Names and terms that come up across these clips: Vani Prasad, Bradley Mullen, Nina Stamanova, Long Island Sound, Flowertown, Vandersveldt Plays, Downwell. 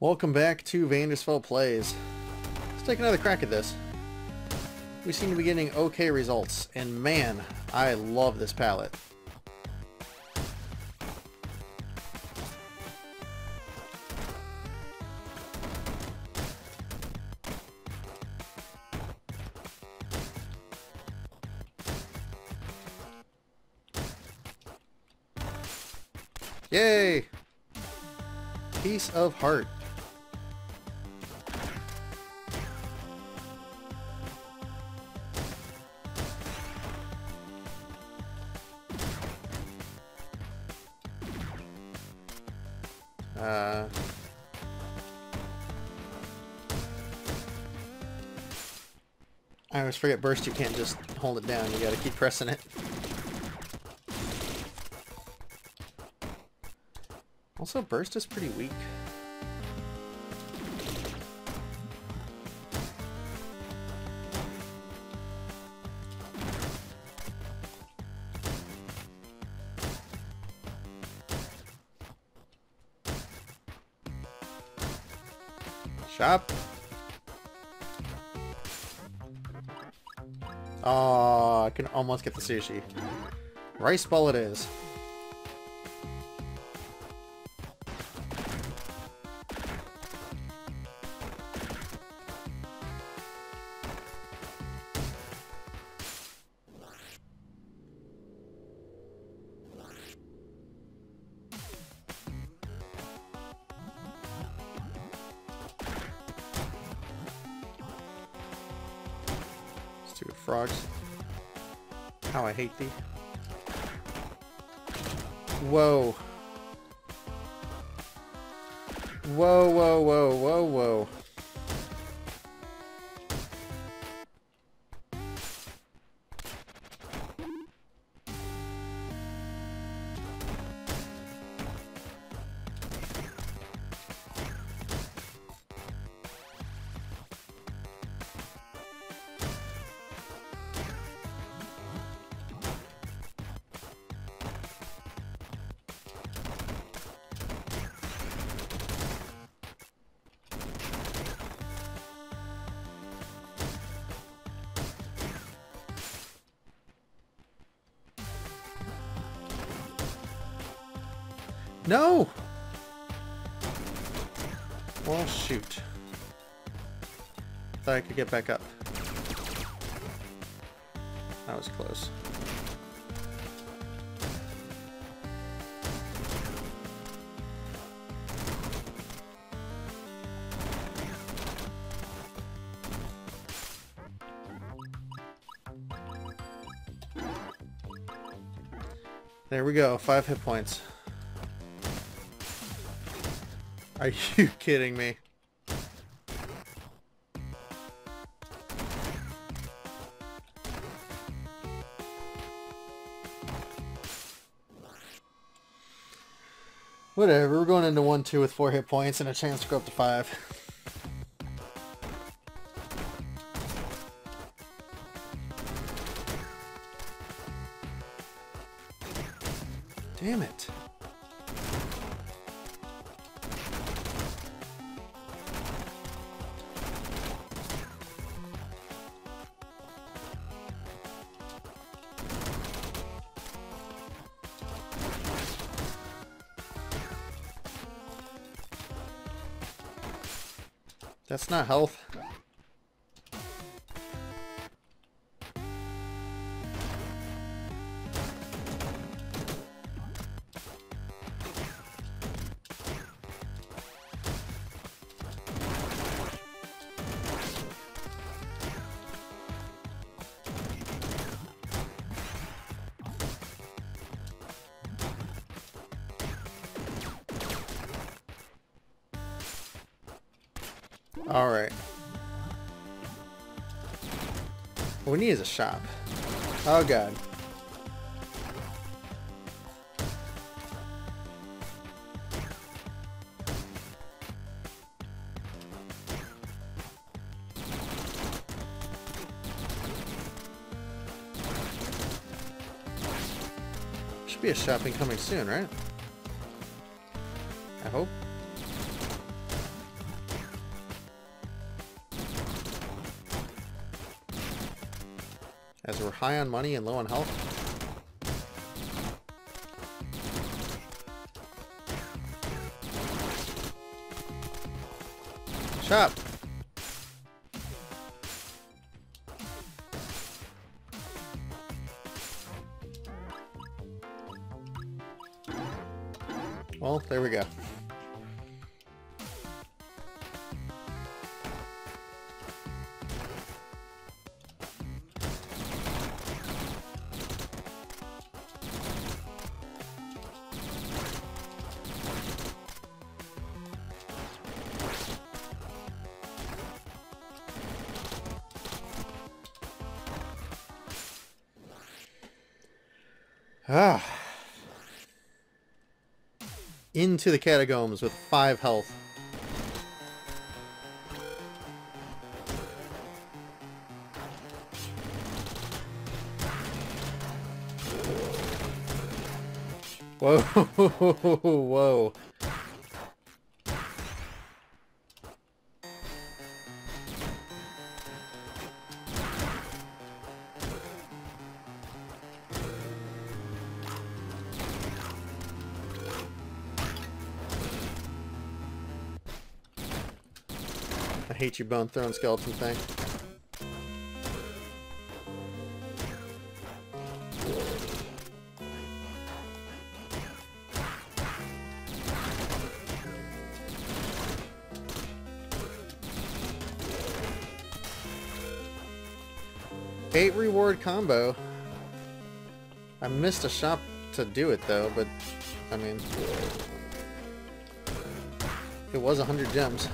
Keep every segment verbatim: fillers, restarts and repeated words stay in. Welcome back to Vandersveldt Plays. Let's take another crack at this. We seem to be getting okay results, and man, I love this palette. Yay! Piece of heart. Uh... I always forget burst, you can't just hold it down, you gotta keep pressing it. Also, burst is pretty weak. Shop. Oh, I can almost get the sushi. Rice ball it is. Two frogs. How I hate thee. Whoa. Whoa, whoa, whoa, whoa, whoa. No! Well, shoot. Thought I could get back up. That was close. There we go, five hit points. Are you kidding me? Whatever, we're going into one two with four hit points and a chance to go up to five. Damn it. That's not health. All right. What we need is a shop. Oh god. Should be a shopping coming soon, right? I hope. as we're high on money and low on health. Chop! Well, there we go. Ah. Into the catacombs with five health. Whoa, whoa. I hate your bone throwing skeleton thing. Eight reward combo. I missed a shop to do it though, but I mean, it was a hundred gems.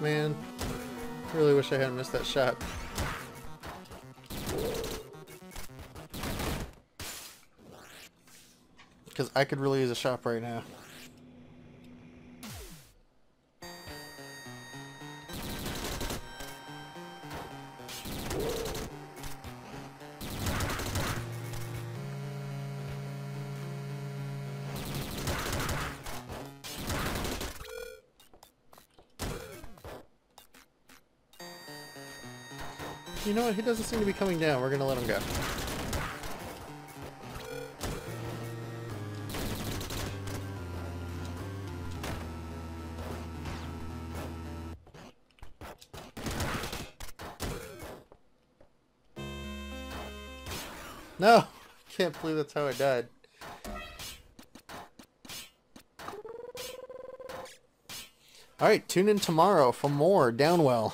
Man, I really wish I hadn't missed that shot. Because I could really use a shop right now. You know what? He doesn't seem to be coming down. We're gonna let him go. No! Can't believe that's how I died. Alright, tune in tomorrow for more Downwell.